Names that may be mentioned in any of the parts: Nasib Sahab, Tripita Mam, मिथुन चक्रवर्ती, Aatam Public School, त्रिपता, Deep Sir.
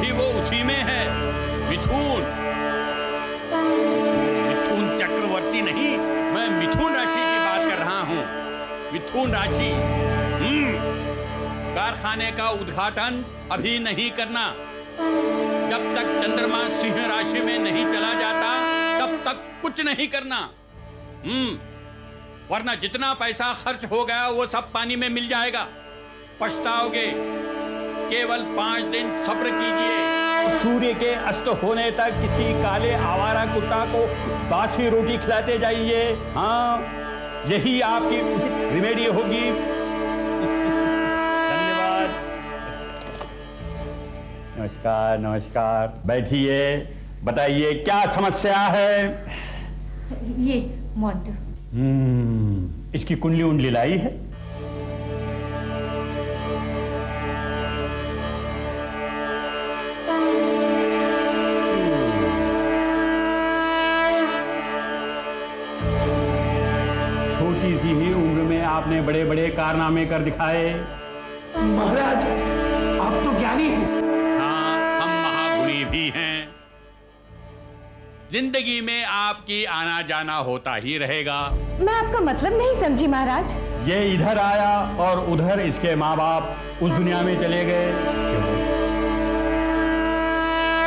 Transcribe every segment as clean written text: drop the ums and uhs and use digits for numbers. भी वो उसी में है। मिथुन, मिथुन चक्रवर्ती नहीं, मैं मिथुन राशि की बात कर रहा हूँ। मिथुन राशि। कारखाने का उद्घाटन अभी नहीं करना, जब तक चंद्रमा सिंह राशि में नहीं चला जाता तब तक कुछ नहीं करना। वरना जितना पैसा खर्च हो गया वो सब पानी में मिल जाएगा, पछताओगे। केवल 5 दिन सब्र कीजिए। सूर्य के अस्त होने तक किसी काले आवारा कुत्ता को बासी रोटी खिलाते जाइए। हाँ, यही आपकी रेमेडी होगी। नमस्कार, नमस्कार, बैठिए, बताइए क्या समस्या है। ये मोंटू। इसकी कुंडली उंडली लाई है? छोटी सी ही उम्र में आपने बड़े बड़े कारनामे कर दिखाए। महाराज, आप तो ज्ञानी हैं। भी हैं। जिंदगी में आपकी आना जाना होता ही रहेगा। मैं आपका मतलब नहीं समझी महाराज। ये इधर आया और उधर इसके माँ बाप उस दुनिया में चले गए।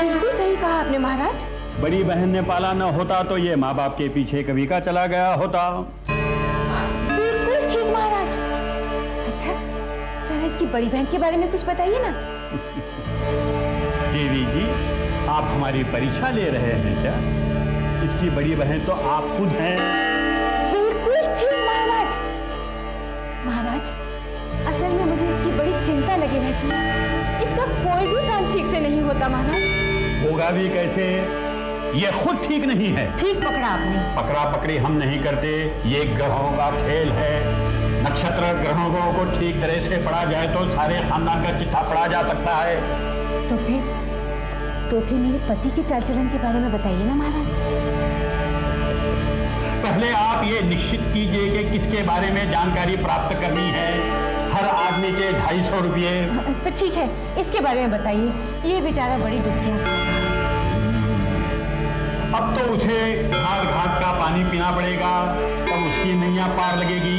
बिल्कुल सही कहा आपने महाराज। बड़ी बहन ने पाला न होता तो ये माँ बाप के पीछे कभी का चला गया होता। बिल्कुल ठीक महाराज। अच्छा सर, इसकी बड़ी बहन के बारे में कुछ बताइए ना। देवी जी, आप हमारी परीक्षा ले रहे हैं क्या? इसकी बड़ी बहन तो आप खुद हैं। बिल्कुल ठीक महाराज। महाराज, असल में मुझे इसकी बड़ी चिंता लगी रहती है। इसका कोई भी काम ठीक से नहीं होता महाराज। होगा भी कैसे? ये खुद ठीक नहीं है। ठीक पकड़ा आपने। पकड़ा पकड़ी हम नहीं करते, ये ग्रहों का खेल है। नक्षत्र ग्रहों को ठीक तरह से पढ़ा जाए तो सारे खानदान का चिट्ठा पढ़ा जा सकता है। तो फिर मेरे पति के चाल चलन के बारे में बताइए ना महाराज। पहले आप ये निश्चित कीजिए कि किसके बारे में जानकारी प्राप्त करनी है। हर आदमी के 250 रुपये। तो ठीक है, इसके बारे में बताइए। ये बेचारा बड़ी दुखी है। अब तो उसे घाट घाट का पानी पीना पड़ेगा और उसकी नैया पार लगेगी।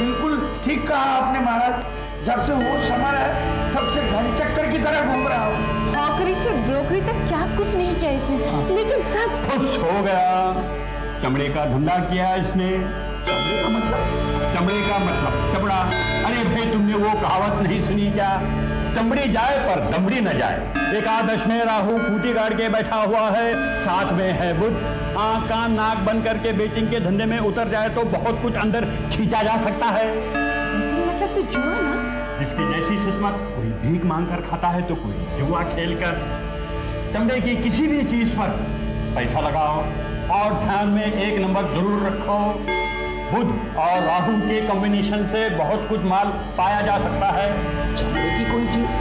बिल्कुल ठीक कहा आपने महाराज। जब से होश संभाला है तब से घर चक्कर की तरह घूम रहा हूँ। नौकरी से ब्रोकरी तक क्या कुछ नहीं किया इसने। लेकिन सब खुश हो गया। चमड़े का धंधा किया इसने। चमड़े का मतलब? चमड़े का मतलब चमड़ा। अरे भाई, तुमने वो कहावत नहीं सुनी क्या? चमड़ी जाए पर दमड़ी न जाए। 11वें में राहु खूटी गाड़ के बैठा हुआ है, 7वें है बुध। आँख कान नाक बंद करके बेटिंग के धंधे में उतर जाए तो बहुत कुछ अंदर खींचा जा सकता है। तो जुआ ना, जिसकी जैसी किस्मत, कोई भीख मांग कर खाता है तो कोई जुआ खेलकर। चमड़े की किसी भी चीज पर पैसा लगाओ और ध्यान में 1 नंबर जरूर रखो। बुध और राहु के कॉम्बिनेशन से बहुत कुछ माल पाया जा सकता है। चमड़े की कोई चीज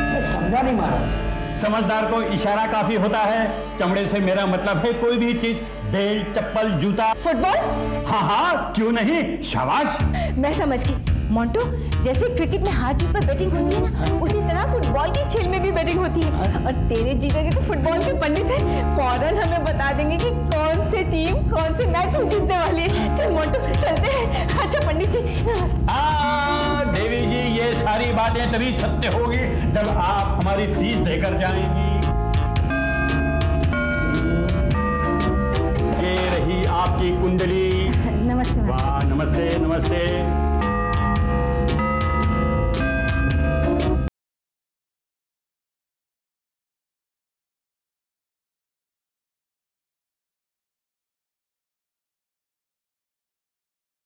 मैं समझा नहीं महाराज। समझदार को इशारा काफी होता है। चमड़े से मेरा मतलब है कोई भी चीज, बेल्ट, चप्पल, जूता, फुटबॉल। हाँ हाँ, क्यों नहीं, शाबाश। मैं समझ गई मोंटू। जैसे क्रिकेट में हार जीत पर बैटिंग होती है ना, उसी तरह फुटबॉल के खेल में भी बैटिंग होती है। और तेरे जीजा जी तो फुटबॉल के पंडित हैं, फौरन हमें बता देंगे कि कौन से टीम कौन से मैच में जीतने वाली है। चल मोंटू, चलते हैं। अच्छा पंडित जी नमस्ते। देवी जी, ये सारी बातें तभी सत्य होगी जब आप हमारी फीस देकर जाएंगी। आपकी कुंडली। नमस्ते। वाह, नमस्ते नमस्ते।